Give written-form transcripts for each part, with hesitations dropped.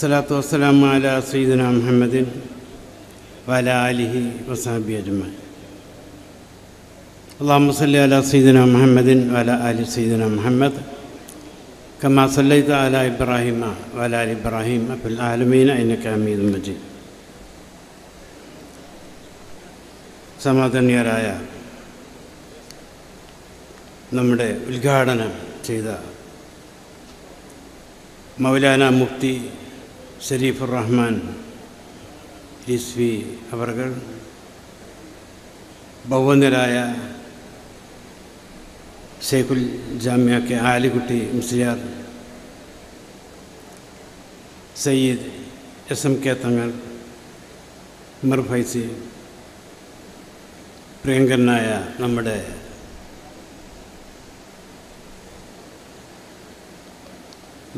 الصلاة والسلام على سيدنا محمد وعلى آله وصحبه أجمعين. اللهم صل على سيدنا محمد وعلى آل سيدنا محمد كما صليت على إبراهيم وعلى آل إبراهيم في العالمين إنك حميد مجيد. സമാധാനിയരായ നമ്മുടെ ഉദ്ഘാടനം ചെയ്ത മൗലാന മുഫ്തി ഷരീഫുർ റഹ്മാൻ റിസ്വി അവർകൾ, ബഹുമാനരായ ഷെയ്ഖുൽ ജാമിഅ കെ ആലിക്കുട്ടി മുസ്ലിയാർ, സയ്യിദ് എസ്എംകെ തങ്ങൾ, ഉമർ ഫൈസി, പ്രിയങ്കരനായ നമ്മുടെ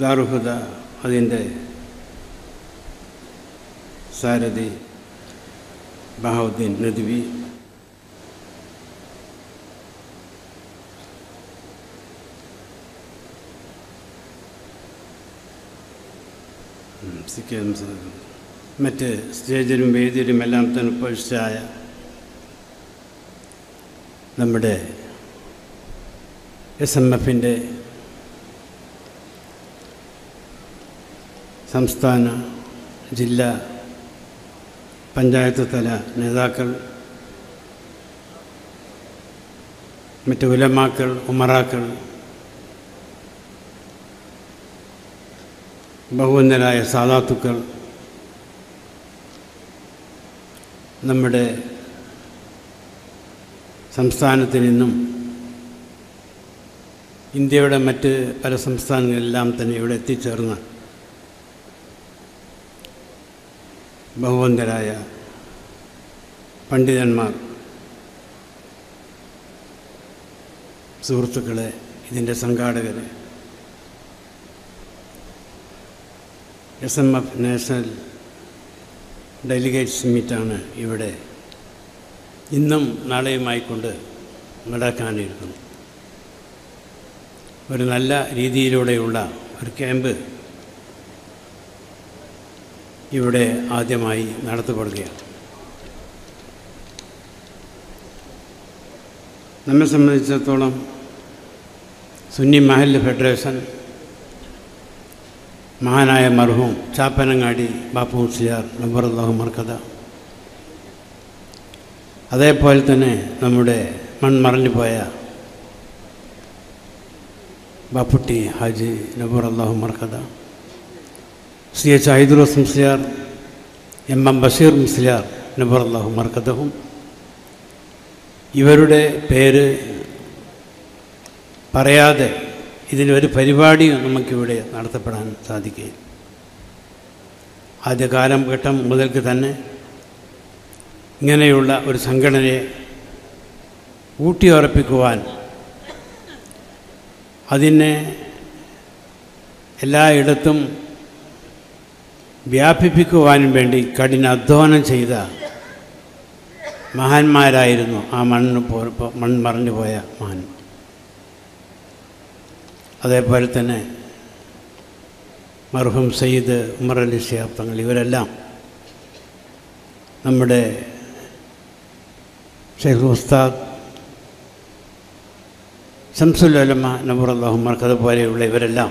ദാറുഹുദ അതിൻ്റെ സാരഥി ബഹാവുദ്ദീൻ നദ്വി, മറ്റ് സ്റ്റേജിലും വേദിയിലുമെല്ലാം തന്നെ പരിശിഷ്ടയായ നമ്മുടെ SMF-ൻ്റെ സംസ്ഥാന ജില്ലാ പഞ്ചായത്ത് തല നേതാക്കൾ, മറ്റ് ഉലമാക്കൾ, ഉമറാക്കൾ, ബഹുമാനരായ സാദാത്തുക്കൾ, നമ്മുടെ സംസ്ഥാനത്ത് നിന്നും ഇന്ത്യയുടെ മറ്റ് പല സംസ്ഥാനങ്ങളിലെല്ലാം തന്നെ ഇവിടെ എത്തിച്ചേർന്ന ബഹുവന്തരായ പണ്ഡിതന്മാർ, സുഹൃത്തുക്കളെ, ഇതിൻ്റെ സംഘാടകരെ, SMF നാഷണൽ ഡെലിഗേറ്റ്സ് മീറ്റാണ് ഇവിടെ ഇന്നും നാളെയുമായിക്കൊണ്ട് നടക്കാനിരിക്കുന്നു. ഒരു നല്ല രീതിയിലൂടെയുള്ള ഒരു ക്യാമ്പ് ഇവിടെ ആദ്യമായി നടത്തപ്പെടുകയാണ്. നമ്മെ സംബന്ധിച്ചിടത്തോളം സുന്നി മഹൽ ഫെഡറേഷൻ മഹാനായ മർഹൂം ചാപ്പനങ്ങാടി ബാപ്പു മുസ്ലിയാർ റബ്ബറല്ലാഹു മർകദ, അതേപോലെ തന്നെ നമ്മുടെ മൺമറഞ്ഞു പോയ ബാപ്പുട്ടി ഹാജി റബ്ബറല്ലാഹു മർകദ, SH ഹൈദുറോസ് മുസ്ലിയാർ, MM ബഷീർ മുസ്ലിയാർ റബ്ബറല്ലാഹു മർകദഹും, ഇവരുടെ പേര് പറയാതെ ഇതിനൊരു പരിപാടി നമുക്കിവിടെ നടത്തപ്പെടാൻ സാധിക്കുകയില്ല. ആദ്യ കാലഘട്ടം മുതൽക്ക് തന്നെ ഇങ്ങനെയുള്ള ഒരു സംഘടനയെ ഊട്ടിയുറപ്പിക്കുവാൻ, അതിനെ എല്ലായിടത്തും വ്യാപിപ്പിക്കുവാനും വേണ്ടി കഠിനാധ്വാനം ചെയ്ത മഹാന്മാരായിരുന്നു ആ മൺമറഞ്ഞു പോയ മഹാന്മാർ. അതേപോലെ തന്നെ മർഹൂം സയ്യിദ് ഹൈദരലി ശിഹാബ് തങ്ങൾ, ഇവരെല്ലാം നമ്മുടെ ഷെയ്ഖ് ഉസ്താദ് ശംസുൽ ഉലമ റബ്ബറല്ലാഹു മർകദ പോലെയുള്ള ഇവരെല്ലാം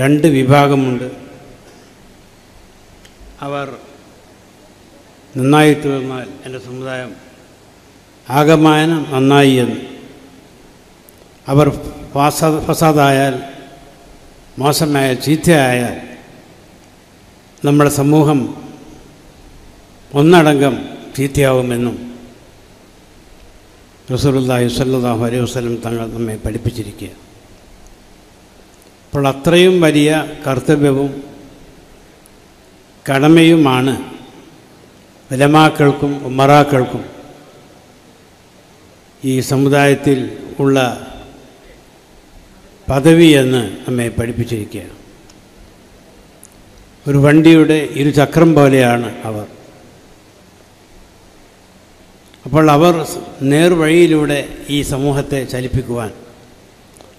രണ്ട് വിഭാഗമുണ്ട്, അവർ നന്നായി തീർന്നാൽ എൻ്റെ സമുദായം ആകമാനം നന്നായി എന്ന്, അവർ ഫസാദായാൽ മോശമായ ചീത്തയായാൽ നമ്മുടെ സമൂഹം ഒന്നടങ്കം ചീത്തയാവുമെന്നും റസൂലുള്ളാഹി സ്വല്ലല്ലാഹു അലൈഹി വസല്ലം തങ്ങൾ നമ്മെ പഠിപ്പിച്ചിരിക്കുക. അപ്പോൾ അത്രയും വലിയ കർത്തവ്യവും കടമയുമാണ് ഉലമാക്കൾക്കും ഉമ്മറാക്കൾക്കും ഈ സമുദായത്തിൽ ഉള്ള പദവിയെന്ന് നമ്മെ പഠിപ്പിച്ചിരിക്കുകയാണ്. ഒരു വണ്ടിയുടെ ഇരുചക്രം പോലെയാണ് അവർ. അപ്പോൾ അവർ നേർവഴിയിലൂടെ ഈ സമൂഹത്തെ ചലിപ്പിക്കുവാൻ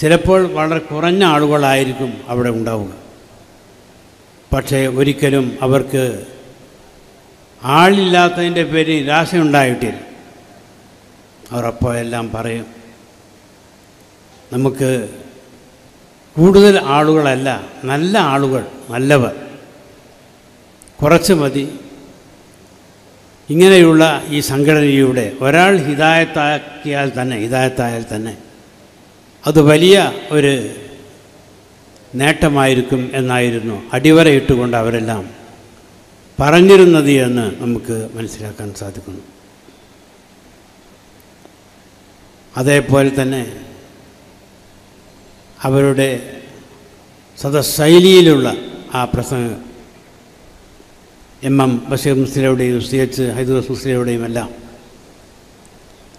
ചിലപ്പോൾ വളരെ കുറഞ്ഞ ആളുകളായിരിക്കും അവിടെ ഉണ്ടാവുക. പക്ഷേ ഒരിക്കലും അവർക്ക് ആളില്ലാത്തതിൻ്റെ പേരിൽ നിരാശയുണ്ടായിട്ടില്ല. അവരപ്പോൾ എല്ലാം പറയും, നമുക്ക് കൂടുതൽ ആളുകളല്ല, നല്ല ആളുകൾ, നല്ലവർ കുറച്ച് മതി. ഇങ്ങനെയുള്ള ഈ സംഘടനയുടെ ഒരാൾ ഹിദായത്തായാൽ തന്നെ അത് വലിയ ഒരു നേട്ടമായിരിക്കും എന്നായിരുന്നു അടിവരയിട്ടുകൊണ്ട് അവരെല്ലാം പറഞ്ഞിരുന്നത് എന്ന് നമുക്ക് മനസ്സിലാക്കാൻ സാധിക്കുന്നു. അതേപോലെ തന്നെ അവരുടെ സദശൈലിയിലുള്ള ആ പ്രസംഗം എം ബഷീർ മുസ്ലിയുടെയും CH ഹൈദുറസ് മുസ്ലിയുടെയും എല്ലാം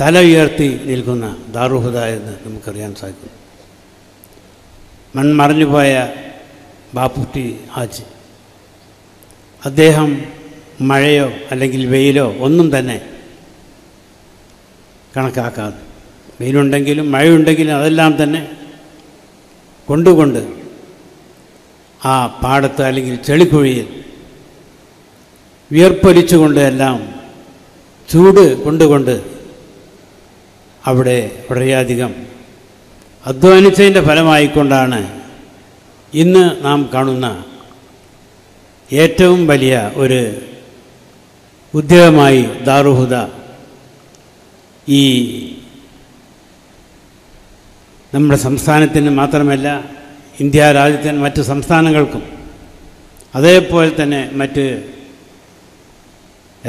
തല ഉയർത്തി നിൽക്കുന്ന ദാറുൽ ഹുദ എന്ന് നമുക്കറിയാൻ സാധിക്കും. മൺമറഞ്ഞുപോയ ബാപ്പുട്ടി ഹാജി, അദ്ദേഹം മഴയോ അല്ലെങ്കിൽ വെയിലോ ഒന്നും തന്നെ കണക്കാക്കാതെ, വെയിലുണ്ടെങ്കിലും മഴയുണ്ടെങ്കിലും അതെല്ലാം തന്നെ കൊണ്ടുകൊണ്ട് ആ പാടത്ത് അല്ലെങ്കിൽ ചെളിക്കുഴിയിൽ വിയർപ്പൊലിച്ചുകൊണ്ട് എല്ലാം ചൂട് കൊണ്ടുകൊണ്ട് അവിടെ വളരെയധികം അധ്വാനിച്ചതിൻ്റെ ഫലമായിക്കൊണ്ടാണ് ഇന്ന് നാം കാണുന്ന ഏറ്റവും വലിയ ഒരു ഉദ്യോഗമായി ദാറുൽ ഹുദ ഈ നമ്മുടെ സംസ്ഥാനത്തിന് മാത്രമല്ല ഇന്ത്യ രാജ്യത്തിന് മറ്റ് സംസ്ഥാനങ്ങൾക്കും അതേപോലെ തന്നെ മറ്റ്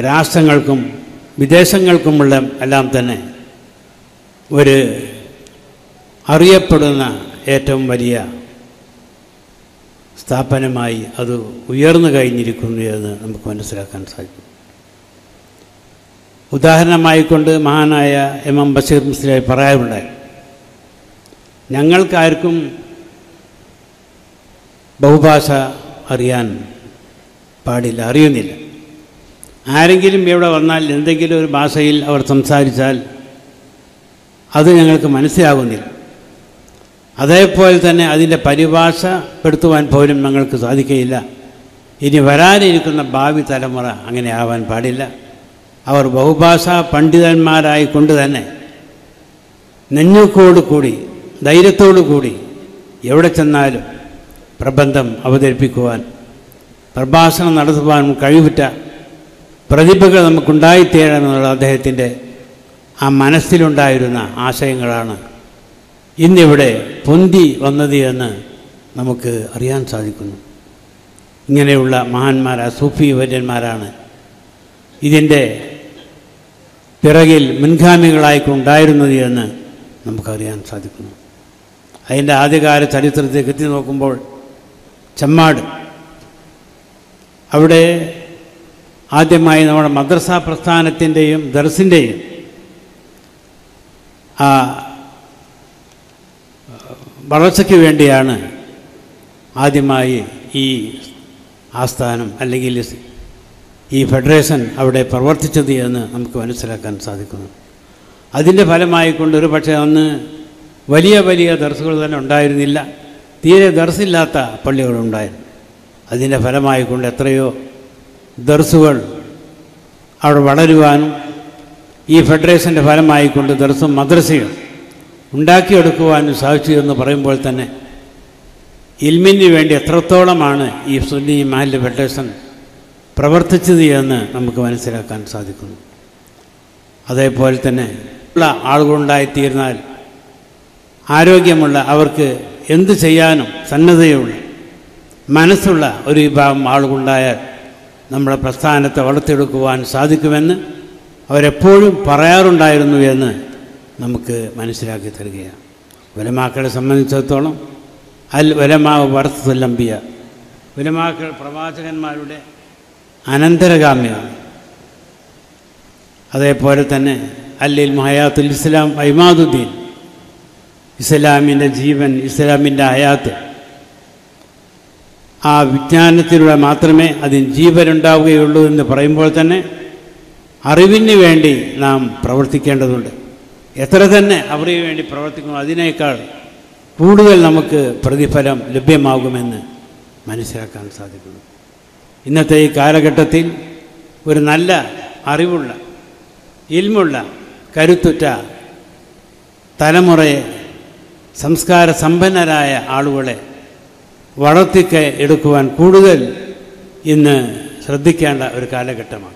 രാഷ്ട്രങ്ങൾക്കും വിദേശങ്ങൾക്കുമുള്ള എല്ലാം തന്നെ ഒരു അറിയപ്പെടുന്ന ഏറ്റവും വലിയ സ്ഥാപനമായി അത് ഉയർന്നു കഴിഞ്ഞിരിക്കുന്നു എന്ന് നമുക്ക് മനസ്സിലാക്കാൻ സാധിക്കും. ഉദാഹരണമായിക്കൊണ്ട് മഹാനായ എം ബഷീർ മുസ്ലിയായി പറയാറുണ്ടായി, ഞങ്ങൾക്കാർക്കും ബഹുഭാഷ അറിയാൻ പാടില്ല, അറിയുന്നില്ല. ആരെങ്കിലും ഇവിടെ വന്നാൽ എന്തെങ്കിലും ഒരു ഭാഷയിൽ അവർ സംസാരിച്ചാൽ അത് ഞങ്ങൾക്ക് മനസ്സിലാകുന്നില്ല. അതേപോലെ തന്നെ അതിൻ്റെ പരിഭാഷപ്പെടുത്തുവാൻ പോലും ഞങ്ങൾക്ക് സാധിക്കുകയില്ല. ഇനി വരാനിരിക്കുന്ന ഭാവി തലമുറ അങ്ങനെ ആവാൻ പാടില്ല. അവർ ബഹുഭാഷാ പണ്ഡിതന്മാരായിക്കൊണ്ട് തന്നെ നെഞ്ഞുക്കോടുകൂടി ധൈര്യത്തോടുകൂടി എവിടെ ചെന്നാലും പ്രബന്ധം അവതരിപ്പിക്കുവാൻ, പ്രഭാഷണം നടത്തുവാനും കഴിവുറ്റ പ്രതിഭകൾ നമുക്കുണ്ടായിത്തീരണമെന്നുള്ള അദ്ദേഹത്തിൻ്റെ ആ മനസ്സിലുണ്ടായിരുന്ന ആശയങ്ങളാണ് ഇന്നിവിടെ പൊന്തി വന്നത് എന്ന് നമുക്ക് അറിയാൻ സാധിക്കുന്നു. ഇങ്ങനെയുള്ള മഹാന്മാരായ സൂഫി വര്യന്മാരാണ് ഇതിൻ്റെ പിറകിൽ മുൻഗാമികളായിക്കൊണ്ടായിരുന്നത് എന്ന് നമുക്കറിയാൻ സാധിക്കുന്നു. അതിൻ്റെ ആദ്യകാല ചരിത്രത്തിലേക്ക് എത്തി നോക്കുമ്പോൾ ചമ്മാട്, അവിടെ ആദ്യമായി നമ്മുടെ മദ്രസ പ്രസ്ഥാനത്തിൻ്റെയും ദർസിൻ്റെയും ആ വളർച്ചയ്ക്ക് വേണ്ടിയാണ് ആദ്യമായി ഈ ആസ്ഥാനം അല്ലെങ്കിൽ ഈ ഫെഡറേഷൻ അവിടെ പ്രവർത്തിച്ചത് എന്ന് നമുക്ക് മനസ്സിലാക്കാൻ സാധിക്കുന്നു. അതിൻ്റെ ഫലമായിക്കൊണ്ട് ഒരു പക്ഷേ അന്ന് വലിയ വലിയ ദർസുകൾ തന്നെ ഉണ്ടായിരുന്നില്ല, തീരെ ദർസില്ലാത്ത പള്ളികളുണ്ടായിരുന്നു. അതിൻ്റെ ഫലമായിക്കൊണ്ട് എത്രയോ ദർസുകൾ അവിടെ വളരുവാനും ഈ ഫെഡറേഷൻ്റെ ഫലമായിക്കൊണ്ട് ദർസും മദ്രസയും ഉണ്ടാക്കിയെടുക്കുവാനും സാധിച്ചു എന്ന് പറയുമ്പോൾ തന്നെ ഇൽമിന് വേണ്ടി എത്രത്തോളമാണ് ഈ സുന്നി മഹല്ല് ഫെഡറേഷൻ പ്രവർത്തിച്ചത് എന്ന് നമുക്ക് മനസ്സിലാക്കാൻ സാധിക്കുന്നു. അതേപോലെ തന്നെ ഉള്ള ആളുകളുണ്ടായിത്തീർന്നാൽ ആരോഗ്യമുള്ള, അവർക്ക് എന്ത് ചെയ്യാനും സന്നദ്ധതയുള്ള മനസ്സുള്ള ഒരു വിഭാഗം ആളുകളുണ്ടായാൽ നമ്മുടെ പ്രസ്ഥാനത്തെ വളർത്തിയെടുക്കുവാൻ സാധിക്കുമെന്ന് അവരെപ്പോഴും പറയാറുണ്ടായിരുന്നു എന്ന് നമുക്ക് മനസ്സിലാക്കി തരികയാണ്. ഉലമാക്കളെ സംബന്ധിച്ചിടത്തോളം അൽ ഉലമാഉ വറസത്തുൽ അംബിയ, ഉലമാക്കൾ പ്രവാചകന്മാരുടെ അനന്തരഗാമിയാണ്. അതേപോലെ തന്നെ അൽ ഇൽമു ഹയാത്തുൽ ഇസ്ലാം ഇമാദുദ്ദീൻ, ഇസ്ലാമിൻ്റെ ജീവൻ, ഇസ്ലാമിൻ്റെ ഹയാത്ത്, ആ വിജ്ഞാനത്തിലൂടെ മാത്രമേ അതിന് ജീവനുണ്ടാവുകയുള്ളൂ എന്ന് പറയുമ്പോൾ തന്നെ അറിവിന് വേണ്ടി നാം പ്രവർത്തിക്കേണ്ടതുണ്ട്. എത്ര തന്നെ അവറിന് വേണ്ടി പ്രവർത്തിക്കുന്നു അതിനേക്കാൾ കൂടുതൽ നമുക്ക് പ്രതിഫലം ലഭ്യമാകുമെന്ന് മനസ്സിലാക്കാൻ സാധിക്കുന്നു. ഇന്നത്തെ ഈ കാലഘട്ടത്തിൽ ഒരു നല്ല അറിവുള്ള, ഇൽമുള്ള, കരുത്തുറ്റ തലമുറയെ, സംസ്കാര സമ്പന്നരായ ആളുകളെ വളർത്തിക്ക് എടുക്കുവാൻ കൂടുതൽ ഇന്ന് ശ്രദ്ധിക്കേണ്ട ഒരു കാലഘട്ടമാണ്.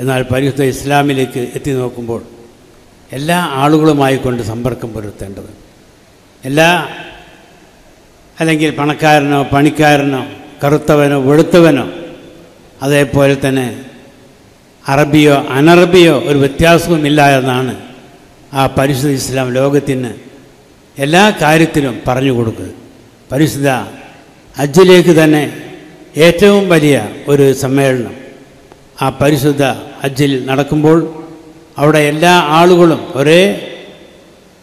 എന്നാൽ പരിശുദ്ധ ഇസ്ലാമിലേക്ക് എത്തി നോക്കുമ്പോൾ എല്ലാ ആളുകളുമായിക്കൊണ്ട് സമ്പർക്കം പുലർത്തേണ്ടത്, എല്ലാ അല്ലെങ്കിൽ പണക്കാരനോ പണിക്കാരനോ കറുത്തവനോ വെളുത്തവനോ അതേപോലെ തന്നെ അറബിയോ അനറബിയോ ഒരു വ്യത്യാസവുമില്ല എന്നാണ് ആ പരിശുദ്ധ ഇസ്ലാം ലോകത്തിന് എല്ലാ കാര്യത്തിലും പറഞ്ഞു കൊടുക്കുക. പരിശുദ്ധ ഹജ്ജിലേക്ക് തന്നെ ഏറ്റവും വലിയ ഒരു സമ്മേളനം ആ പരിശുദ്ധ ഹജ്ജിൽ നടക്കുമ്പോൾ അവിടെ എല്ലാ ആളുകളും ഒരേ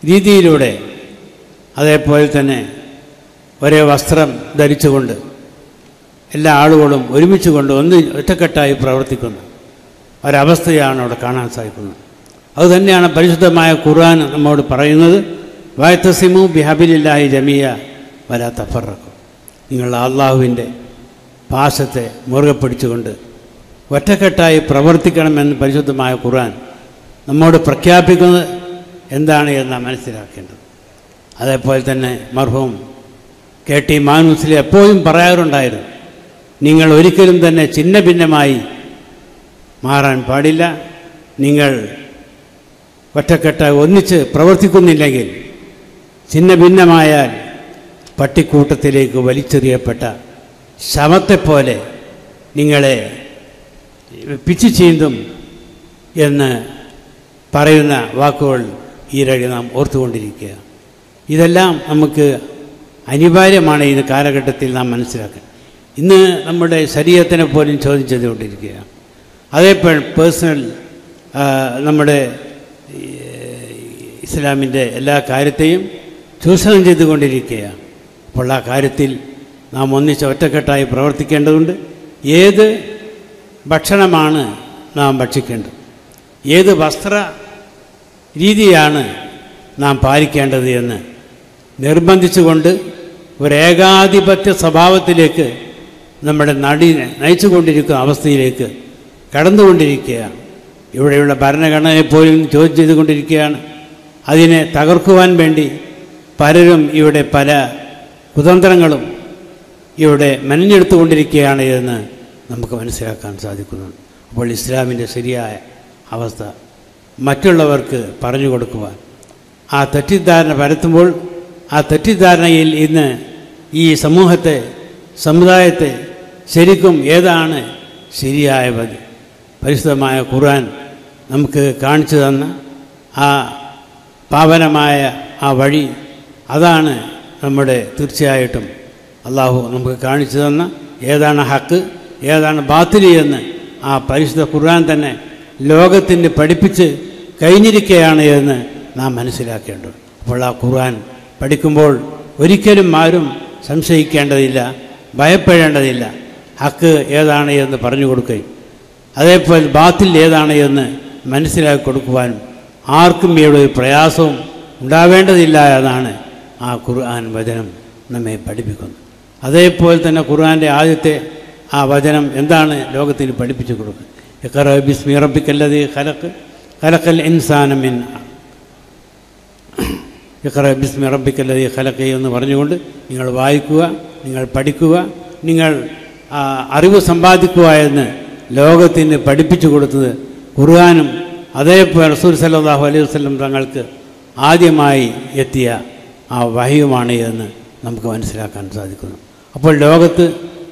രീതിയിലൂടെ അതേപോലെ തന്നെ ഒരേ വസ്ത്രം ധരിച്ചുകൊണ്ട് എല്ലാ ആളുകളും ഒരുമിച്ച് കൊണ്ട് ഒന്ന് ഒറ്റക്കെട്ടായി പ്രവർത്തിക്കുന്ന ഒരവസ്ഥയാണ് അവിടെ കാണാൻ സാധിക്കുന്നത്. അതുതന്നെയാണ് പരിശുദ്ധമായ ഖുർആൻ നമ്മോട് പറയുന്നത്, വയത്തസിമു ബിഹബിലില്ലാഹി ജമിയ വലാ തഫറഖു, നിങ്ങൾ അള്ളാഹുവിൻ്റെ പാശത്തെ മുറുകെ പിടിച്ചുകൊണ്ട് ഒറ്റക്കെട്ടായി പ്രവർത്തിക്കണമെന്ന് പരിശുദ്ധമായ ഖുർആൻ നമ്മോട് പ്രഖ്യാപിക്കുന്നത് എന്താണ് എന്ന് മനസ്സിലാക്കേണ്ടത്. അതേപോലെ തന്നെ മർഹൂം KT മാനൂസിലെ എപ്പോഴും പറയാറുണ്ടായിരുന്നു, നിങ്ങൾ ഒരിക്കലും തന്നെ ചിന്ന ഭിന്നമായി മാറാൻ പാടില്ല, നിങ്ങൾ ഒറ്റക്കെട്ടായി ഒന്നിച്ച് പ്രവർത്തിക്കുന്നില്ലെങ്കിൽ ചിന്ന ഭിന്നമായാൽ പട്ടിക്കൂട്ടത്തിലേക്ക് വലിച്ചെറിയപ്പെട്ട ശവത്തെപ്പോലെ നിങ്ങളെ പിച്ചു ചീന്തും എന്ന് പറയുന്ന വാക്കുകൾ ഈയിടെ നാം ഓർത്തുകൊണ്ടിരിക്കുക. ഇതെല്ലാം നമുക്ക് അനിവാര്യമാണ് ഈ കാലഘട്ടത്തിൽ നാം മനസ്സിലാക്കുക. ഇന്ന് നമ്മുടെ ശരീരത്തിനെ പോലും ചോദ്യം ചെയ്തുകൊണ്ടിരിക്കുക. അതേപോലെ പേഴ്സണൽ നമ്മുടെ ഇസ്ലാമിൻ്റെ എല്ലാ കാര്യത്തെയും ചൂഷണം ചെയ്തുകൊണ്ടിരിക്കുകയാണ്. അപ്പോൾ ആ കാര്യത്തിൽ നാം ഒന്നിച്ച് ഒറ്റക്കെട്ടായി പ്രവർത്തിക്കേണ്ടതുണ്ട്. ഏത് ഭക്ഷണമാണ് നാം ഭക്ഷിക്കേണ്ടത്, ഏത് വസ്ത്ര രീതിയാണ് നാം പാലിക്കേണ്ടത് എന്ന് നിർബന്ധിച്ചുകൊണ്ട് ഒരേകാധിപത്യ സ്വഭാവത്തിലേക്ക് നമ്മുടെ നാടിനെ നയിച്ചുകൊണ്ടിരിക്കുന്ന അവസ്ഥയിലേക്ക് കടന്നുകൊണ്ടിരിക്കുകയാണ്. ഇവിടെയുള്ള ഭരണഘടനയെപ്പോലും ചോദ്യം ചെയ്തുകൊണ്ടിരിക്കുകയാണ്. അതിനെ തകർക്കുവാൻ വേണ്ടി പലരും ഇവിടെ പല കുതന്ത്രങ്ങളും ഇവിടെ മെനഞ്ഞെടുത്തുകൊണ്ടിരിക്കുകയാണ് എന്ന് നമുക്ക് മനസ്സിലാക്കാൻ സാധിക്കുന്നുണ്ട്. അപ്പോൾ ഇസ്ലാമിൻ്റെ ശരിയായ അവസ്ഥ മറ്റുള്ളവർക്ക് പറഞ്ഞു കൊടുക്കുവാൻ, ആ തെറ്റിദ്ധാരണ പരത്തുമ്പോൾ ആ തെറ്റിദ്ധാരണയിൽ ഇന്ന് ഈ സമൂഹത്തെ, സമുദായത്തെ ശരിക്കും ഏതാണ് ശരിയായ വഴി, പരിശുദ്ധമായ ഖുർആൻ നമുക്ക് കാണിച്ചു തന്ന ആ പാവനമായ ആ വഴി അതാണ് നമ്മുടെ തീർച്ചയായിട്ടും അള്ളാഹു നമുക്ക് കാണിച്ചു തന്ന ഏതാണ് ഹക്ക് ഏതാണ് ബാത്തിലി എന്ന് ആ പരിശുദ്ധ ഖുർആൻ തന്നെ ലോകത്തിന് പഠിപ്പിച്ച് കഴിഞ്ഞിരിക്കുകയാണ് എന്ന് നാം മനസ്സിലാക്കേണ്ടത്. അപ്പോൾ ആ ഖുർആൻ പഠിക്കുമ്പോൾ ഒരിക്കലും ആരും സംശയിക്കേണ്ടതില്ല, ഭയപ്പെടേണ്ടതില്ല. ഹക്ക് ഏതാണ് എന്ന് പറഞ്ഞു കൊടുക്കുകയും അതേപോലെ ബാത്തിൽ ഏതാണ് എന്ന് മനസ്സിലാക്കി കൊടുക്കുവാനും ആർക്കും ഇവിടെ ഒരു പ്രയാസവും ഉണ്ടാവേണ്ടതില്ല എന്നാണ് ആ ഖുർആൻ വചനം നമ്മെ പഠിപ്പിക്കുന്നത്. അതേപോലെ തന്നെ ഖുർആൻ്റെ ആദ്യത്തെ ആ വചനം എന്താണ് ലോകത്തിന് പഠിപ്പിച്ചു കൊടുക്കുക? ഇഖ്റ ബിസ്മി റബ്ബിക്കല്ലദീ ഖലഖ് ഖലഖൽ ഇൻസാന മിൻ ഇഖ്റ ബിസ്മി റബ്ബിക്കല്ലദീ ഖലഖ് എന്ന് പറഞ്ഞുകൊണ്ട് നിങ്ങൾ വായിക്കുക, നിങ്ങൾ പഠിക്കുക, നിങ്ങൾ അറിവ് സമ്പാദിക്കുക എന്ന് ലോകത്തിന് പഠിപ്പിച്ചു കൊടുത്തത് ഖുർആനും അതേപോലെ റസൂൽ സല്ലല്ലാഹു അലൈഹി വസല്ലം തങ്ങൾക്ക് ആദ്യമായി എത്തിയ ആ വഹ്യുമാണ് എന്ന് നമുക്ക് മനസ്സിലാക്കാൻ സാധിക്കുന്നു. അപ്പോൾ ലോകത്ത്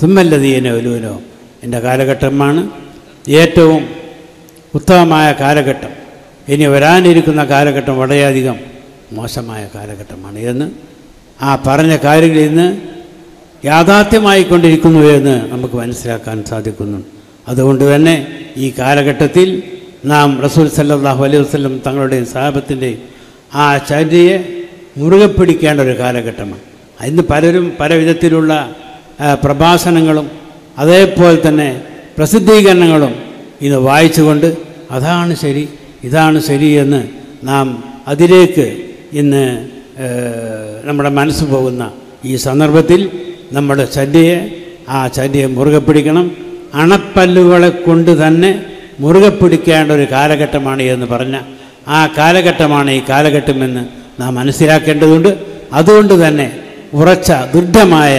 സുമ്മല്ലദീന യലൂനഹും, എൻ്റെ കാലഘട്ടമാണ് ഏറ്റവും ഉത്തമമായ കാലഘട്ടം, ഇനി വരാനിരിക്കുന്ന കാലഘട്ടം വളരെയധികം മോശമായ കാലഘട്ടമാണ് എന്ന് ആ പറഞ്ഞ കാര്യങ്ങളിൽ നിന്ന് യാഥാർത്ഥ്യമായിക്കൊണ്ടിരിക്കുന്നു എന്ന് നമുക്ക് മനസ്സിലാക്കാൻ സാധിക്കുന്നു. അതുകൊണ്ട് തന്നെ ഈ കാലഘട്ടത്തിൽ നാം റസൂൽ സല്ലല്ലാഹു അലൈഹി വസല്ലം തങ്ങളുടെയും സഹാബത്തിൻ്റെയും ആ ചര്യയെ മുറുകെ പിടിക്കേണ്ട ഒരു കാലഘട്ടമാണ്. ഇന്ന് പലരും പല വിധത്തിലുള്ള പ്രഭാഷണങ്ങളും അതേപോലെ തന്നെ പ്രസിദ്ധീകരണങ്ങളും ഇത് വായിച്ചുകൊണ്ട് അതാണ് ശരി, ഇതാണ് ശരി എന്ന് നാം അതിലേക്ക് ഇന്ന് നമ്മുടെ മനസ്സ് പോകുന്ന ഈ സന്ദർഭത്തിൽ നമ്മുടെ ചര്യയെ ആ ചര്യയെ മുറുകെ പിടിക്കണം. അണപ്പല്ലുകളെ കൊണ്ട് തന്നെ മുറുകെ പിടിക്കേണ്ട ഒരു കാലഘട്ടമാണ് എന്ന് പറഞ്ഞ ആ കാലഘട്ടമാണ് ഈ കാലഘട്ടമെന്ന് നാം മനസ്സിലാക്കേണ്ടതുണ്ട്. അതുകൊണ്ട് തന്നെ ഉറച്ച ദൃഢമായ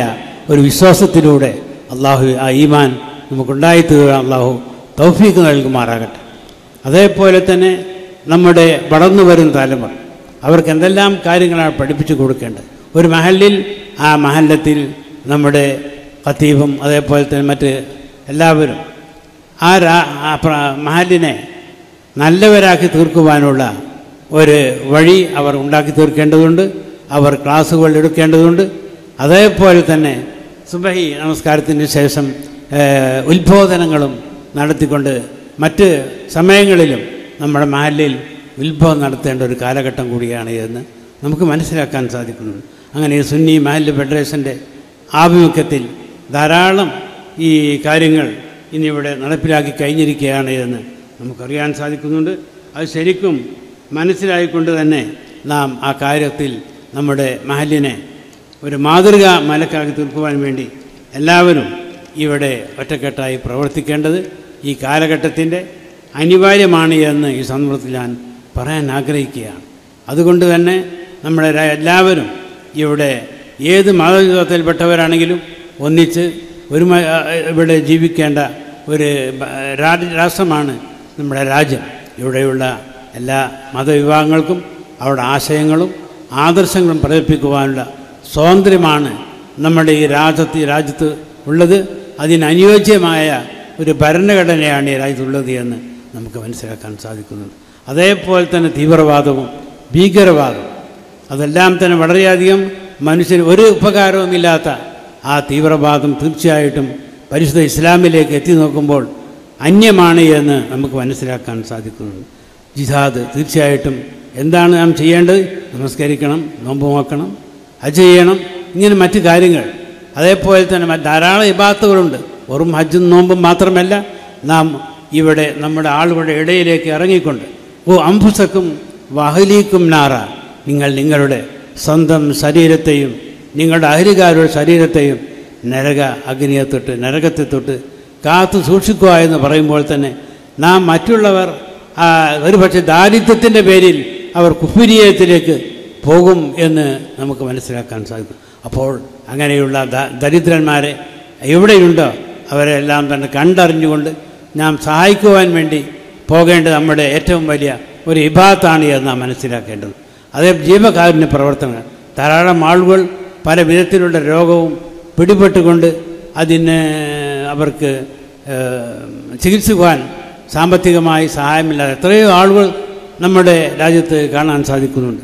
ഒരു വിശ്വാസത്തിലൂടെ അള്ളാഹു ആ ഈമാൻ നമുക്കുണ്ടായിത്തീരാൻ അള്ളാഹു തൗഫീഖ് നൽകുമാറാകട്ടെ. അതേപോലെ തന്നെ നമ്മുടെ വളർന്നു വരുന്ന തലമുറ അവർക്ക് എന്തെല്ലാം കാര്യങ്ങളാണ് പഠിപ്പിച്ചു കൊടുക്കേണ്ടത്? ഒരു മഹല്ലിൽ ആ മഹല്ലത്തിൽ നമ്മുടെ ഖതീബും അതേപോലെ തന്നെ മറ്റ് എല്ലാവരും ആ മഹല്ലിനെ നല്ലവരാക്കി തീർക്കുവാനുള്ള ഒരു വഴി അവർ ഉണ്ടാക്കി തീർക്കേണ്ടതുണ്ട്. അവർ ക്ലാസ്സുകൾ എടുക്കേണ്ടതുണ്ട്. അതേപോലെ തന്നെ സുബഹി നമസ്കാരത്തിന് ശേഷം ഉത്ബോധനങ്ങളും നടത്തിക്കൊണ്ട് മറ്റ് സമയങ്ങളിലും നമ്മുടെ മഹല്ലിൽ ഉത്ബോധനം നടത്തേണ്ട ഒരു കാലഘട്ടം കൂടിയാണ് എന്ന് നമുക്ക് മനസ്സിലാക്കാൻ സാധിക്കുന്നുണ്ട്. അങ്ങനെ സുന്നി മഹല്ല് ഫെഡറേഷൻ്റെ ആഭിമുഖ്യത്തിൽ ധാരാളം ഈ കാര്യങ്ങൾ ഇന്നിവിടെ നടപ്പിലാക്കി കഴിഞ്ഞിരിക്കുകയാണ് എന്ന് നമുക്കറിയാൻ സാധിക്കുന്നുണ്ട്. അത് ശരിക്കും മനസ്സിലായിക്കൊണ്ട് തന്നെ നാം ആ കാര്യത്തിൽ നമ്മുടെ മഹല്ലിനെ ഒരു മാതൃക മലക്കാക്കി തീർക്കുവാൻ വേണ്ടി എല്ലാവരും ഇവിടെ ഒറ്റക്കെട്ടായി പ്രവർത്തിക്കേണ്ടത് ഈ കാലഘട്ടത്തിൻ്റെ അനിവാര്യമാണ് എന്ന് ഈ സന്ദർഭത്തിൽ ഞാൻ പറയാൻ ആഗ്രഹിക്കുകയാണ്. അതുകൊണ്ട് തന്നെ നമ്മുടെ എല്ലാവരും ഇവിടെ ഏത് മതവിഭാഗത്തിൽപ്പെട്ടവരാണെങ്കിലും ഒന്നിച്ച് ഒരു ഇവിടെ ജീവിക്കേണ്ട ഒരു രാഷ്ട്രമാണ് നമ്മുടെ രാജ്യം. ഇവിടെയുള്ള എല്ലാ മതവിഭാഗങ്ങൾക്കും അവരുടെ ആശയങ്ങളും ആദർശങ്ങളും പ്രചരിപ്പിക്കുവാനുള്ള സ്വാതന്ത്ര്യമാണ് നമ്മുടെ ഈ രാജ്യത്ത് ഉള്ളത്. അതിനനുയോജ്യമായ ഒരു ഭരണഘടനയാണ് ഈ രാജ്യത്തുള്ളത് എന്ന് നമുക്ക് മനസ്സിലാക്കാൻ സാധിക്കുന്നുണ്ട്. അതേപോലെ തന്നെ തീവ്രവാദവും ഭീകരവാദവും അതെല്ലാം തന്നെ വളരെയധികം മനുഷ്യന് ഒരു ഉപകാരവുമില്ലാത്ത ആ തീവ്രവാദം തീർച്ചയായിട്ടും പരിശുദ്ധ ഇസ്ലാമിലേക്ക് എത്തി നോക്കുമ്പോൾ അന്യമാണ് എന്ന് നമുക്ക് മനസ്സിലാക്കാൻ സാധിക്കുന്നുണ്ട്. ജിഹാദ് തീർച്ചയായിട്ടും എന്താണ് നാം ചെയ്യേണ്ടത്? നമസ്കരിക്കണം, നോമ്പ് നോക്കണം, ഹജ്ജ് ചെയ്യണം, ഇങ്ങനെ മറ്റ് കാര്യങ്ങൾ. അതേപോലെ തന്നെ ധാരാളം ഇബാദത്തുകളുണ്ട്. വെറും ഹജ്ജും നോമ്പും മാത്രമല്ല, നാം ഇവിടെ നമ്മുടെ ആളുകളുടെ ഇടയിലേക്ക് ഇറങ്ങിക്കൊണ്ട് ഓ അംഫുസക്കും വഹലീക്കും നാറ, നിങ്ങൾ നിങ്ങളുടെ സ്വന്തം ശരീരത്തെയും നിങ്ങളുടെ അഹലുകാരുടെ ശരീരത്തെയും നരക അഗ്നിയെ തൊട്ട് നരകത്തെ തൊട്ട് കാത്തു സൂക്ഷിക്കുക എന്ന് പറയുമ്പോൾ തന്നെ നാം മറ്റുള്ളവർ ഒരുപക്ഷെ ദാരിദ്ര്യത്തിൻ്റെ പേരിൽ അവർ കുഫിരിയത്തിലേക്ക് പോകും എന്ന് നമുക്ക് മനസ്സിലാക്കാൻ സാധിക്കും. അപ്പോൾ അങ്ങനെയുള്ള ദരിദ്രന്മാരെ എവിടെയുണ്ടോ അവരെല്ലാം തന്നെ കണ്ടറിഞ്ഞുകൊണ്ട് നാം സഹായിക്കുവാൻ വേണ്ടി പോകേണ്ടത് നമ്മുടെ ഏറ്റവും വലിയ ഒരു ഇബാദത്താണ് എന്ന് നാം മനസ്സിലാക്കേണ്ടത്. അതേ ജീവകാരുണ്യ പ്രവർത്തനങ്ങൾ ധാരാളം ആളുകൾ പല വിധത്തിലുള്ള രോഗവും പിടിപെട്ടുകൊണ്ട് അതിന് അവർക്ക് ചികിത്സിക്കുവാൻ സാമ്പത്തികമായി സഹായമില്ലാതെ എത്രയോ ആളുകൾ നമ്മുടെ രാജ്യത്ത് കാണാൻ സാധിക്കുന്നുണ്ട്.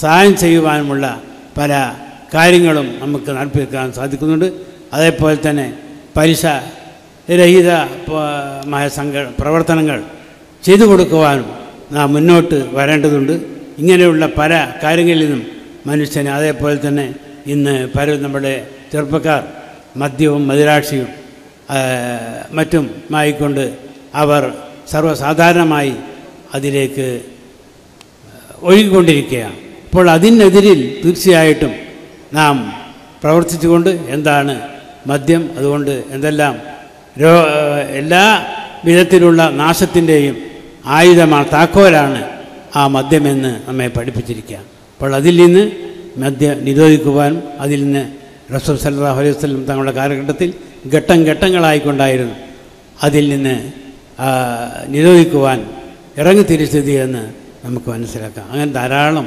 സഹായം ചെയ്യുവാനുമുള്ള പല കാര്യങ്ങളും നമുക്ക് നടപ്പിലാക്കാൻ സാധിക്കുന്നുണ്ട്. അതേപോലെ തന്നെ പലിശ രഹിതമായ പ്രവർത്തനങ്ങൾ ചെയ്തു കൊടുക്കുവാനും നാം മുന്നോട്ട് വരേണ്ടതുണ്ട്. ഇങ്ങനെയുള്ള പല കാര്യങ്ങളിൽ നിന്നും മനുഷ്യന്, അതേപോലെ തന്നെ ഇന്ന് നമ്മുടെ ചെറുപ്പക്കാർ മദ്യവും മദിരാക്ഷിയും മറ്റുമായിക്കൊണ്ട് അവർ സർവ്വസാധാരണമായി അതിലേക്ക് ഒഴുകിക്കൊണ്ടിരിക്കുകയാണ്. അപ്പോൾ അതിനെതിരിൽ തീർച്ചയായിട്ടും നാം പ്രവർത്തിച്ചുകൊണ്ട് എന്താണ് മദ്യം, അതുകൊണ്ട് എന്തെല്ലാം എല്ലാ വിധത്തിലുള്ള നാശത്തിൻ്റെയും ആയുധമാണ്, താക്കോലാണ് ആ മദ്യമെന്ന് നമ്മെ പഠിപ്പിച്ചിരിക്കുക. അപ്പോൾ അതിൽ നിന്ന് മദ്യം നിരോധിക്കുവാനും അതിൽ നിന്ന് റസൂൽ സല്ലല്ലാഹു അലൈഹി വസല്ലം തങ്ങളുടെ കാലഘട്ടത്തിൽ ഘട്ടങ്ങളായിക്കൊണ്ടായിരുന്നു അതിൽ നിന്ന് നിരോധിക്കുവാൻ ഇറങ്ങിത്തിരിച്ചതെന്ന് നമുക്ക് മനസ്സിലാക്കാം. അങ്ങനെ ധാരാളം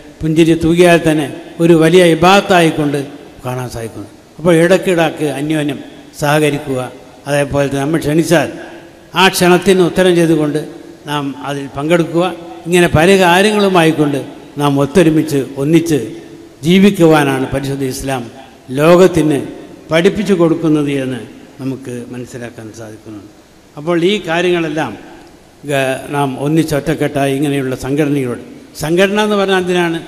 പുഞ്ചിരി തൂകിയാൽ തന്നെ ഒരു വലിയ ഇബാദത്തായിക്കൊണ്ട് കാണാൻ സാധിക്കുന്നു. അപ്പോൾ ഇടയ്ക്കിടയ്ക്ക് അന്യോന്യം സഹകരിക്കുക. അതേപോലെ തന്നെ നമ്മൾ ക്ഷണിച്ചാൽ ആ ക്ഷണത്തിന് ഉത്തരം ചെയ്തുകൊണ്ട് നാം അതിൽ പങ്കെടുക്കുക. ഇങ്ങനെ പല കാര്യങ്ങളുമായിക്കൊണ്ട് നാം ഒത്തൊരുമിച്ച് ഒന്നിച്ച് ജീവിക്കുവാനാണ് പരിശുദ്ധ ഇസ്ലാം ലോകത്തിന് പഠിപ്പിച്ചു കൊടുക്കുന്നത് എന്ന് നമുക്ക് മനസ്സിലാക്കാൻ സാധിക്കുന്നു. അപ്പോൾ ഈ കാര്യങ്ങളെല്ലാം നാം ഒന്നിച്ചൊറ്റക്കെട്ടായി ഇങ്ങനെയുള്ള സംഘടനകളോട്, സംഘടന എന്ന് പറഞ്ഞാൽ അതിനാണ്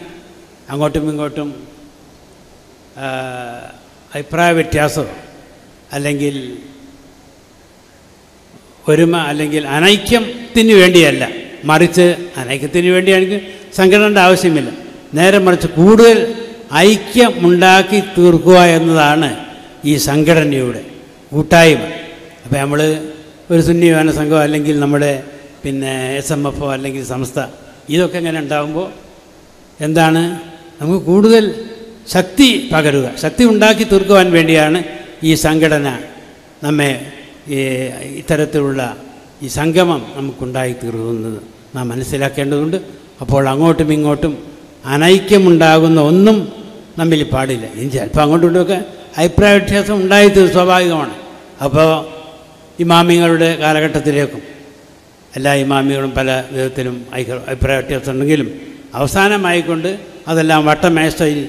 അങ്ങോട്ടും ഇങ്ങോട്ടും അഭിപ്രായ വ്യത്യാസമോ അല്ലെങ്കിൽ ഒരുമ അല്ലെങ്കിൽ അനൈക്യത്തിന് വേണ്ടിയല്ല, മറിച്ച് അനൈക്യത്തിന് വേണ്ടിയാണെങ്കിൽ സംഘടനയുടെ ആവശ്യമില്ല, നേരെ മറിച്ച് കൂടുതൽ ഐക്യമുണ്ടാക്കി തീർക്കുക എന്നതാണ് ഈ സംഘടനയുടെ കൂട്ടായ്മ. അപ്പോൾ നമ്മൾ ഒരു സുന്നി യോന സംഘമോ അല്ലെങ്കിൽ നമ്മുടെ SMF അല്ലെങ്കിൽ സംസ്ഥ, ഇതൊക്കെ ഇങ്ങനെ ഉണ്ടാകുമ്പോൾ എന്താണ് നമുക്ക് കൂടുതൽ ശക്തി പകരുക, ശക്തി ഉണ്ടാക്കി തീർക്കുവാൻ വേണ്ടിയാണ് ഈ സംഘടന നമ്മെ ഇത്തരത്തിലുള്ള ഈ സംഗമം നമുക്കുണ്ടായിത്തീർക്കുന്നത് നാം മനസ്സിലാക്കേണ്ടതുണ്ട്. അപ്പോൾ അങ്ങോട്ടും ഇങ്ങോട്ടും അനൈക്യമുണ്ടാകുന്ന ഒന്നും നമ്മിൽ പാടില്ല. ഇനി ചിലപ്പോൾ അങ്ങോട്ടും ഇങ്ങോട്ടുമൊക്കെ അഭിപ്രായ വ്യത്യാസം ഉണ്ടായിത്തീർ, സ്വാഭാവികമാണ്. അപ്പോൾ ഇമാമിങ്ങളുടെ കാലഘട്ടത്തിലേക്കും എല്ലാ ഇമാമികളും പല വിധത്തിലും അഭിപ്രായ വ്യത്യാസം ഉണ്ടെങ്കിലും അവസാനമായിക്കൊണ്ട് അതെല്ലാം വട്ടമേശയിൽ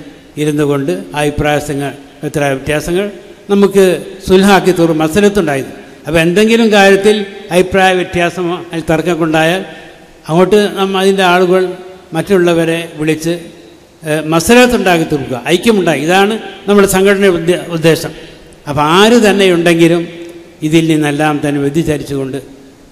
ഇരുന്നു കൊണ്ട് അഭിപ്രായ വ്യത്യാസങ്ങൾ നമുക്ക് സുൽഹാക്കി തോറും മസലത്തുണ്ടായത്. അപ്പോൾ എന്തെങ്കിലും കാര്യത്തിൽ അഭിപ്രായ വ്യത്യാസമോ അതിൽ തർക്കമുണ്ടായാൽ അങ്ങോട്ട് നമ്മൾ അതിൻ്റെ ആളുകൾ മറ്റുള്ളവരെ വിളിച്ച് മസലത്തുണ്ടാക്കി തീർക്കുക, ഐക്യമുണ്ടായി. ഇതാണ് നമ്മുടെ സംഘടനയുടെ ഉദ്ദേശം. അപ്പോൾ ആര് തന്നെ ഉണ്ടെങ്കിലും ഇതിൽ നിന്നെല്ലാം തന്നെ വ്യതിചരിച്ചുകൊണ്ട്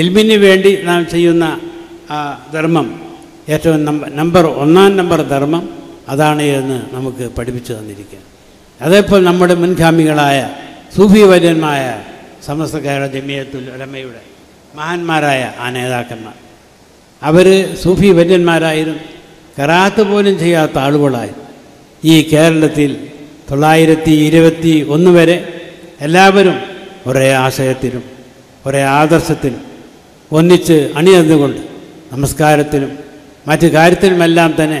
ഇൽമിന് വേണ്ടി നാം ചെയ്യുന്ന ധർമ്മം ഏറ്റവും ഒന്നാം നമ്പർ ധർമ്മം അതാണ് എന്ന് നമുക്ക് പഠിപ്പിച്ചു തന്നിരിക്കുകയാണ്. അതേപോലെ നമ്മുടെ മുൻഗാമികളായ സൂഫി വര്യന്മാരായ സമസ്ത കേരള ജമിയത്തുൽ ഉലമയുടെ മഹാന്മാരായ ആ നേതാക്കന്മാർ, അവർ സൂഫി വര്യന്മാരായും ഖറാഅത്ത് പോലും ചെയ്യാത്ത ആളുകളായി ഈ കേരളത്തിൽ 921 വരെ എല്ലാവരും ഒരേ ആശയത്തിലും ഒരേ ആദർശത്തിലും ഒന്നിച്ച് അണിനിരന്നുകൊണ്ട് നമസ്കാരത്തിലും മറ്റു കാര്യത്തിലുമെല്ലാം തന്നെ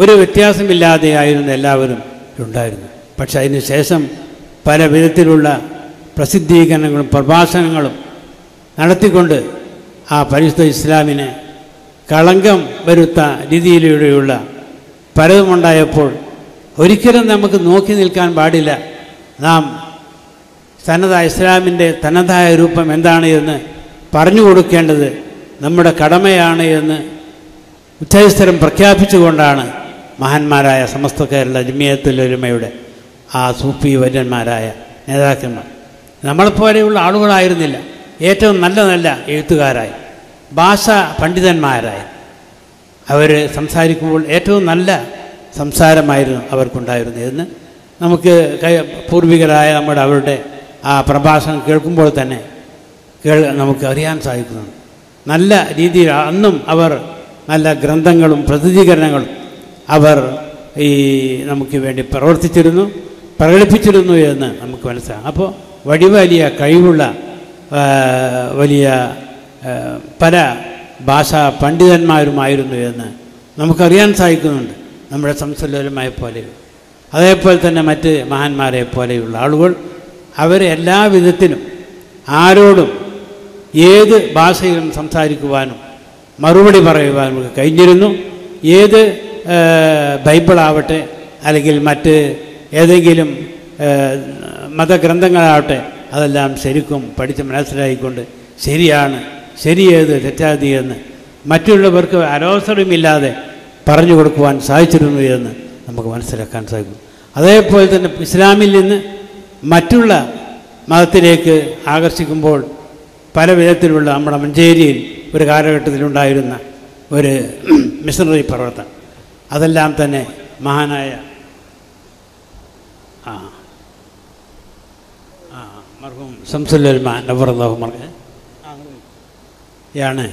ഒരു വ്യത്യാസമില്ലാതെയായിരുന്നു എല്ലാവരും ഉണ്ടായിരുന്നു. പക്ഷെ അതിനുശേഷം പല വിധത്തിലുള്ള പ്രസിദ്ധീകരണങ്ങളും പ്രഭാഷണങ്ങളും നടത്തിക്കൊണ്ട് ആ പരിശുദ്ധ ഇസ്ലാമിനെ കളങ്കം വരുത്താൻ രീതിയിലൂടെയുള്ള പലതുമുണ്ടായപ്പോൾ ഒരിക്കലും നമുക്ക് നോക്കി നിൽക്കാൻ പാടില്ല. നാം തനതായ ഇസ്ലാമിൻ്റെ തനതായ രൂപം എന്താണ് എന്ന് പറഞ്ഞു കൊടുക്കേണ്ടത് നമ്മുടെ കടമയാണ് എന്ന് ഉച്ചസ്ഥരം പ്രഖ്യാപിച്ചുകൊണ്ടാണ് മഹാന്മാരായ സമസ്ത കേരള ജമിയത്തുൽ ഉലമയുടെ ആ സൂഫി വര്യന്മാരായ നേതാക്കന്മാർ നമ്മളെപ്പോലെയുള്ള ആളുകളായിരുന്നില്ല, ഏറ്റവും നല്ല നല്ല എഴുത്തുകാരായി ഭാഷാ പണ്ഡിതന്മാരായി അവർ സംസാരിക്കുമ്പോൾ ഏറ്റവും നല്ല സംസാരമായിരുന്നു അവർക്കുണ്ടായിരുന്നതെന്ന് നമുക്ക് പൂർവികരായ നമ്മുടെ അവരുടെ ആ പ്രഭാഷണം കേൾക്കുമ്പോൾ തന്നെ നമുക്ക് അറിയാൻ സാധിക്കുന്നുണ്ട്. നല്ല രീതിയിൽ അന്നും അവർ നല്ല ഗ്രന്ഥങ്ങളും പ്രസിദ്ധീകരണങ്ങളും അവർ ഈ നമുക്ക് വേണ്ടി പ്രവർത്തിച്ചിരുന്നു, പ്രകടിപ്പിച്ചിരുന്നു എന്ന് നമുക്ക് മനസ്സിലാക്കാം. അപ്പോൾ വലിയ കഴിവുള്ള വലിയ പല ഭാഷാ പണ്ഡിതന്മാരുമായിരുന്നു എന്ന് നമുക്കറിയാൻ സാധിക്കുന്നുണ്ട്. നമ്മുടെ സംസല്ലമായ പോലെയും അതേപോലെ തന്നെ മറ്റ് മഹാന്മാരെ പോലെയുള്ള ആളുകൾ അവർ എല്ലാ വിധത്തിലും ആരോടും ഏത് ഭാഷയിലും സംസാരിക്കുവാനും മറുപടി പറയുവാനും ഒക്കെ കഴിഞ്ഞിരുന്നു. ഏത് ബൈബിളാവട്ടെ അല്ലെങ്കിൽ മറ്റ് ഏതെങ്കിലും മതഗ്രന്ഥങ്ങളാവട്ടെ അതെല്ലാം ശരിക്കും പഠിച്ച് മനസ്സിലായിക്കൊണ്ട് ശരിയാണ് ശരിയേത് തെറ്റാതി എന്ന് മറ്റുള്ളവർക്ക് അലോസരമില്ലാതെ പറഞ്ഞു കൊടുക്കുവാൻ സാധിച്ചിരുന്നു എന്ന് നമുക്ക് മനസ്സിലാക്കാൻ സാധിക്കും. അതേപോലെ തന്നെ ഇസ്ലാമിൽ നിന്ന് മറ്റുള്ള മതത്തിലേക്ക് ആകർഷിക്കുമ്പോൾ പല വിധത്തിലുള്ള നമ്മുടെ മഞ്ചേരിയിൽ ഒരു കാലഘട്ടത്തിലുണ്ടായിരുന്ന ഒരു മിഷണറി പ്രവർത്തനം അതെല്ലാം തന്നെ മഹാനായ മർഹൂം ശംസുൽ ഉലമാ നവറല്ലാഹു ാണ്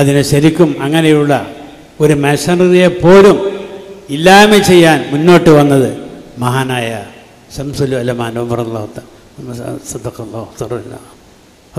അതിന് ശരിക്കും അങ്ങനെയുള്ള ഒരു മിഷണറിയെ പോലും ഇല്ലായ്മ ചെയ്യാൻ മുന്നോട്ട് വന്നത് മഹാനായ ശംസുൽ ഉലമാ നവറല്ലാഹു സദഖല്ലാഹു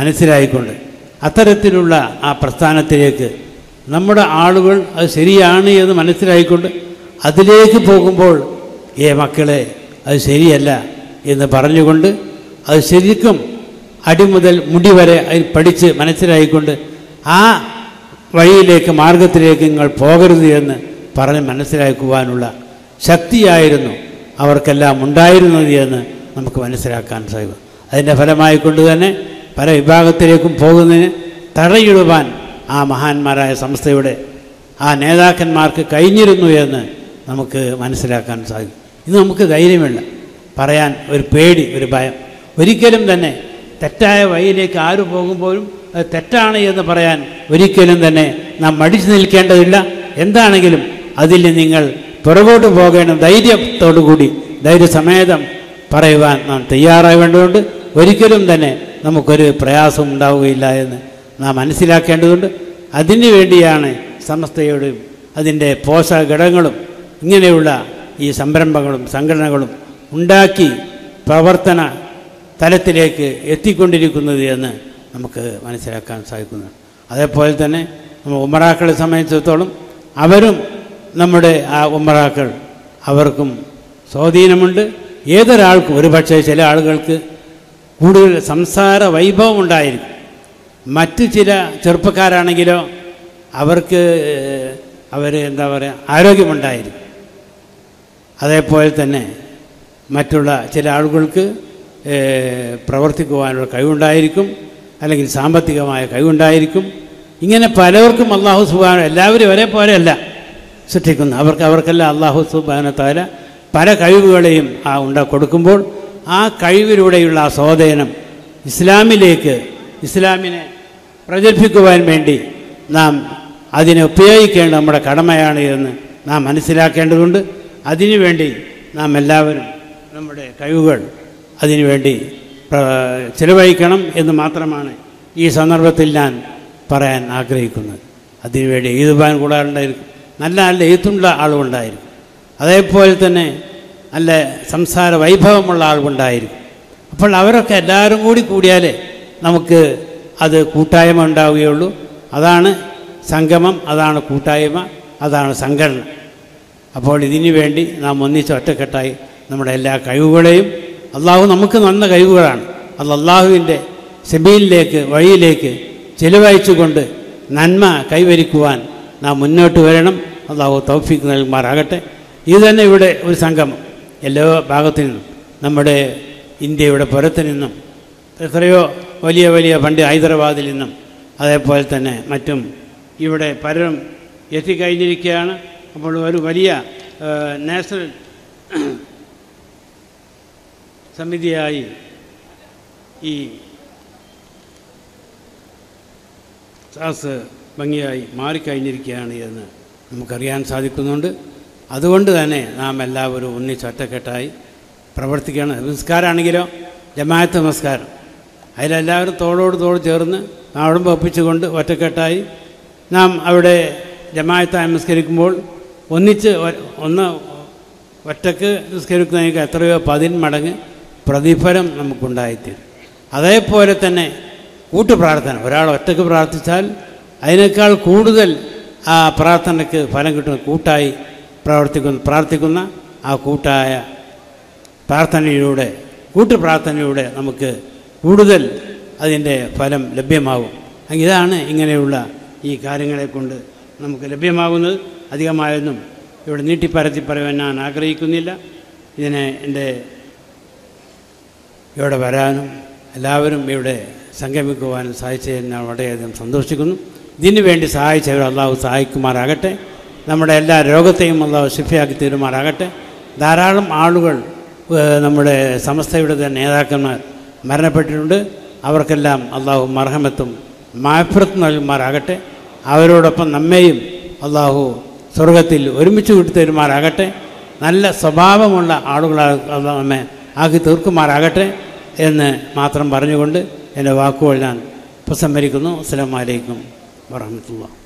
മനസ്സിലായിക്കൊണ്ട് അത്തരത്തിലുള്ള ആ പ്രസ്ഥാനത്തിലേക്ക് നമ്മുടെ ആളുകൾ അത് ശരിയാണ് എന്ന് മനസ്സിലായിക്കൊണ്ട് അതിലേക്ക് പോകുമ്പോൾ ഏ മക്കളെ അത് ശരിയല്ല എന്ന് പറഞ്ഞുകൊണ്ട് അത് ശരിക്കും അടിമുതൽ മുടി വരെ അതിൽ പഠിച്ച് മനസ്സിലായിക്കൊണ്ട് ആ വഴിയിലേക്ക് മാർഗത്തിലേക്ക് നിങ്ങൾ പോകരുത് എന്ന് പറഞ്ഞ് മനസ്സിലാക്കുവാനുള്ള ശക്തിയായിരുന്നു അവർക്കെല്ലാം ഉണ്ടായിരുന്നത് എന്ന് നമുക്ക് മനസ്സിലാക്കാൻ സാധിക്കും. അതിൻ്റെ ഫലമായിക്കൊണ്ട് തന്നെ പല വിഭാഗത്തിലേക്കും പോകുന്നതിന് തടയിടുവാൻ ആ മഹാന്മാരായ സംസ്ഥയുടെ ആ നേതാക്കന്മാർക്ക് കഴിഞ്ഞിരുന്നു എന്ന് നമുക്ക് മനസ്സിലാക്കാൻ സാധിക്കും. ഇത് നമുക്ക് ധൈര്യമില്ല, പറയാൻ ഒരു പേടി, ഒരു ഭയം. ഒരിക്കലും തന്നെ തെറ്റായ വഴിയിലേക്ക് ആര് പോകുമ്പോഴും അത് തെറ്റാണ് എന്ന് പറയാൻ ഒരിക്കലും തന്നെ നാം മടിച്ചു നിൽക്കേണ്ടതില്ല. എന്താണെങ്കിലും അതിൽ നിങ്ങൾ പുറകോട്ട് പോകേണ്ട ധൈര്യത്തോടുകൂടി ധൈര്യസമേതം പറയുവാൻ നാം തയ്യാറാവേണ്ടതുണ്ട്. ഒരിക്കലും തന്നെ നമുക്കൊരു പ്രയാസം ഉണ്ടാവുകയില്ല എന്ന് നാം മനസ്സിലാക്കേണ്ടതുണ്ട്. അതിനു വേണ്ടിയാണ് സമസ്തയോടും അതിൻ്റെ പോഷക ഘടകങ്ങളും ഇങ്ങനെയുള്ള ഈ സംരംഭങ്ങളും സംഘടനകളും ഉണ്ടാക്കി പ്രവർത്തന തലത്തിലേക്ക് എത്തിക്കൊണ്ടിരിക്കുന്നത് എന്ന് നമുക്ക് മനസ്സിലാക്കാൻ സാധിക്കുന്നു. അതേപോലെ തന്നെ നമ്മൾ ഉമറാക്കളെ സംബന്ധിച്ചിടത്തോളം അവരും നമ്മുടെ ആ ഉമറാക്കൾ അവർക്കും സ്വാധീനമുണ്ട്. ഏതൊരാൾക്കും ഒരു പക്ഷേ ചില ആളുകൾക്ക് കൂടുതൽ സംസാര വൈഭവം ഉണ്ടായിരിക്കും, മറ്റു ചില ചെറുപ്പക്കാരാണെങ്കിലോ അവർക്ക് അവരെ എന്താ പറയുക ആരോഗ്യമുണ്ടായിരുന്നു. അതേപോലെ തന്നെ മറ്റുള്ള ചില ആളുകൾക്ക് പ്രവർത്തിക്കുവാനുള്ള കഴിവുണ്ടായിരിക്കും, അല്ലെങ്കിൽ സാമ്പത്തികമായ കഴിവുണ്ടായിരിക്കും. ഇങ്ങനെ പലവർക്കും അള്ളാഹു സുബ്ഹാന എല്ലാവരും ഒരേപോലെയല്ല സൃഷ്ടിക്കുന്നു. അവർക്കെല്ലാം അള്ളാഹു സുബ്ഹാന തആല പല കഴിവുകളെയും കൊടുക്കുമ്പോൾ ആ കഴിവിലൂടെയുള്ള ആ സ്വാധീനം ഇസ്ലാമിനെ പ്രചരിപ്പിക്കുവാൻ വേണ്ടി നാം അതിനെ ഉപയോഗിക്കേണ്ട നമ്മുടെ കടമയാണ് എന്ന് നാം മനസ്സിലാക്കേണ്ടതുണ്ട്. അതിനുവേണ്ടി നാം എല്ലാവരും നമ്മുടെ കഴിവുകൾ അതിനുവേണ്ടി ചിലവഴിക്കണം എന്ന് മാത്രമാണ് ഈ സന്ദർഭത്തിൽ ഞാൻ പറയാൻ ആഗ്രഹിക്കുന്നത്. അതിനുവേണ്ടി എഴുതുവാൻ കൂടെ ഉണ്ടായിരിക്കും, നല്ല നല്ല എഴുത്തുള്ള ആളുണ്ടായിരിക്കും, അതേപോലെ തന്നെ നല്ല സംസാര വൈഭവമുള്ള ആളുണ്ടായിരിക്കും. അപ്പോൾ അവരൊക്കെ എല്ലാവരും കൂടിയാലേ നമുക്ക് അത് കൂട്ടായ്മ ഉണ്ടാവുകയുള്ളൂ. അതാണ് സംഗമം, അതാണ് കൂട്ടായ്മ, അതാണ് സംഘടന. അപ്പോൾ ഇതിനു വേണ്ടി നാം ഒന്നിച്ച് ഒറ്റക്കെട്ടായി നമ്മുടെ എല്ലാ കഴിവുകളെയും അള്ളാഹു നമുക്ക് തന്ന കഴിവുകളാണ് അത് അള്ളാഹുവിൻ്റെ സബീലിലേക്ക് വഴിയിലേക്ക് ചിലവഴിച്ചുകൊണ്ട് നന്മ കൈവരിക്കുവാൻ നാം മുന്നോട്ട് വരണം. അള്ളാഹു തൗഫീഖ് നൽകുമാറാകട്ടെ. ഇത് തന്നെ ഇവിടെ ഒരു സംഗമം എല്ലാ ഭാഗത്തു നിന്നും നമ്മുടെ ഇന്ത്യയുടെ പുറത്തു നിന്നും എത്രയോ വലിയ വലിയ പണ്ട് ഹൈദരാബാദിൽ നിന്നും അതേപോലെ തന്നെ മറ്റും ഇവിടെ പലരും എത്തിക്കഴിഞ്ഞിരിക്കുകയാണ്. അപ്പോൾ ഒരു വലിയ നാഷണൽ സമിതിയായി ഈ സാസ് ഭംഗിയായി മാറിക്കഴിഞ്ഞിരിക്കുകയാണ് എന്ന് നമുക്കറിയാൻ സാധിക്കുന്നുണ്ട്. അതുകൊണ്ട് തന്നെ നാം എല്ലാവരും ഒന്നിച്ചൊറ്റക്കെട്ടായി പ്രവർത്തിക്കണം. നമസ്കാരമാണെങ്കിലോ ജമാഅത്ത് നമസ്കാരം, അതിലെല്ലാവരും തോളോട് തോൾ ചേർന്ന് നാടും ഒപ്പിച്ചുകൊണ്ട് ഒറ്റക്കെട്ടായി നാം അവിടെ ജമാഅത്തായി നമസ്കരിക്കുമ്പോൾ ഒറ്റക്ക് നമസ്കരിക്കുന്നതിനൊക്കെ എത്രയോ 10 മടങ്ങ് പ്രതിഫലം നമുക്കുണ്ടായിത്തീരും. അതേപോലെ തന്നെ കൂട്ടുപ്രാർത്ഥന, ഒരാൾ ഒറ്റക്ക് പ്രാർത്ഥിച്ചാൽ അതിനേക്കാൾ കൂടുതൽ ആ പ്രാർത്ഥനയ്ക്ക് ഫലം കിട്ടുന്ന കൂട്ടായി പ്രാർത്ഥിക്കുന്ന ആ കൂട്ടായ പ്രാർത്ഥനയിലൂടെ കൂട്ടുപ്രാർത്ഥനയിലൂടെ നമുക്ക് കൂടുതൽ അതിൻ്റെ ഫലം ലഭ്യമാകും. ഇതാണ് ഇങ്ങനെയുള്ള ഈ കാര്യങ്ങളെ കൊണ്ട് നമുക്ക് ലഭ്യമാകുന്നത്. അധികമായൊന്നും ഇവിടെ നീട്ടിപ്പരത്തി പറയാൻ ഞാൻ ആഗ്രഹിക്കുന്നില്ല. ഇതിനെ ഇവിടെ വരാനും എല്ലാവരും ഇവിടെ സംഗമിക്കുവാനും സഹായിച്ചതിന് ഞാൻ വളരെയധികം സന്തോഷിക്കുന്നു. ഇതിനു വേണ്ടി സഹായിച്ചവർ അള്ളാഹു സഹായിക്കുമാറാകട്ടെ. നമ്മുടെ എല്ലാ രോഗത്തെയും അള്ളാഹു ശിഫയാക്കി തീരുമാറാകട്ടെ. ധാരാളം ആളുകൾ നമ്മുടെ സമസ്തയുടെ തന്നെ നേതാക്കന്മാർ മരണപ്പെട്ടിട്ടുണ്ട്. അവർക്കെല്ലാം അള്ളാഹു മർഹമത്തും മാഫിറത്തും നൽകുമാറാകട്ടെ. അവരോടൊപ്പം നമ്മെയും അള്ളാഹു സ്വർഗത്തിൽ ഒരുമിച്ച് വിട്ടുതരുമാറാകട്ടെ. നല്ല സ്വഭാവമുള്ള ആളുകളാണ് നമ്മെ ആക്കി തീർക്കുമാറാകട്ടെ എന്ന് മാത്രം പറഞ്ഞുകൊണ്ട് എൻ്റെ വാക്കുകൾ ഞാൻ ഉപസംഹരിക്കുന്നു. അസ്സലാമു അലൈക്കും വറഹ്മത്തുള്ളാഹി.